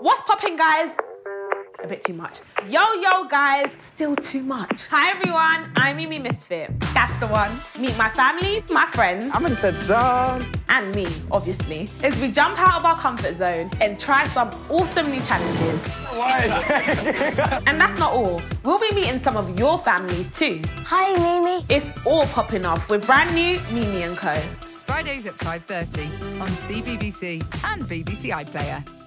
What's poppin', guys? A bit too much. Yo, guys, still too much. Hi, everyone, I'm Mimi Misfit. That's the one. Meet my family, my friends. I'm in the dark. And me, obviously. As we jump out of our comfort zone and try some awesome new challenges. And that's not all. We'll be meeting some of your families too. Hi, Mimi. It's all popping off with brand new Mimi & Co. Fridays at 5:30 on CBBC and BBC iPlayer.